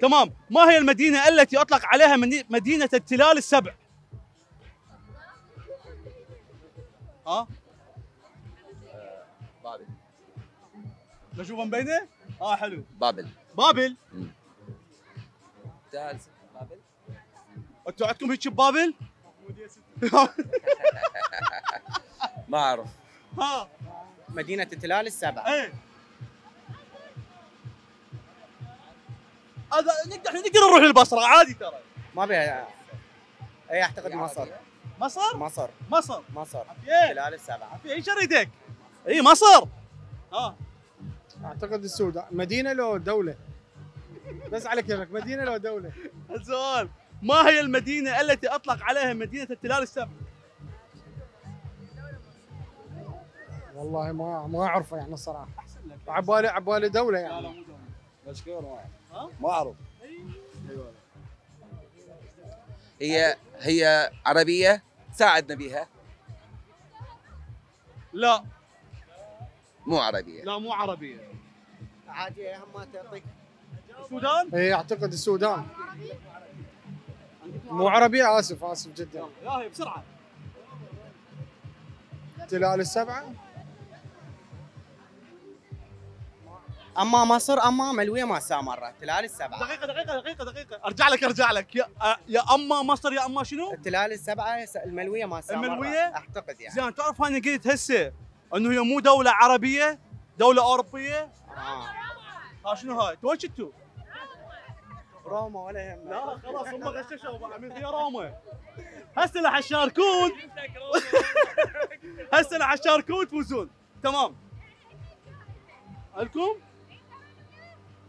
تمام. ما هي المدينة التي أطلق عليها مدينة التلال السبع؟ بابل. مشوفة مبينة؟ حلو. بابل. بابل؟ تلال بابل؟ أنتوا عندكم هيك ببابل؟ موجودة ما أعرف. مدينة التلال السبع. إيه. هذا نقدر نروح للبصرة عادي ترى. ما بها. اي اعتقد مصر. مصر؟ مصر. مصر. مصر. التلال السبع. عفيه ايش اريدك؟ اي مصر. اعتقد السودان، مدينة لو دولة؟ بس على كيفك، مدينة لو دولة. السؤال ما هي المدينة التي أطلق عليها مدينة التلال السبع؟ والله ما أعرفه يعني الصراحة. أحسن لك. عبالي دولة يعني. لا لا مو دولة. مشكور ما أعرف. ما أعرف. أيوة. هي عربية، ساعدنا بها. لا مو عربية. لا مو عربية. عادي أهم ما تعطيك. السودان؟ إي أعتقد السودان. مو عربية، آسف جدا. لا هي بسرعة. تلال السبعة. اما مصر اما ملويه ما سامراء، تلال السبعه. دقيقه ارجع لك يا اما مصر يا اما شنو؟ التلال السبعه الملويه ما سامراء. الملويه؟ اعتقد يعني. زين تعرف انا قلت هسه انه هي مو دوله عربيه، دوله اوروبيه. شنو هاي؟ انتوا وين كنتوا؟ روما ولا يهمك. لا خلاص هم غششوا بعد من هي روما. هسه راح تشاركون تفوزون. تمام. الكم؟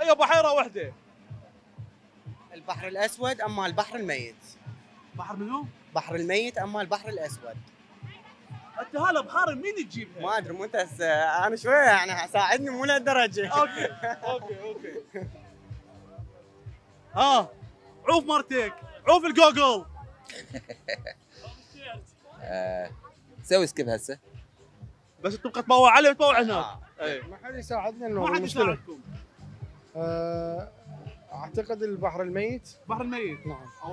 هي بحيره واحده. البحر الاسود اما البحر الميت. بحر منو؟ بحر الميت اما البحر الاسود. انت هالا بحار مين تجيبها؟ ما ادري، مو انت انا شويه يعني ساعدني، مو لهالدرجه. اوكي. عوف مرتك، عوف الجوجل. سوي سكيب هسه. بس تبقى تبوع علي وتبوع هناك. ما حد يساعدنا انه ما حد يساعدكم. اعتقد البحر الميت. نعم.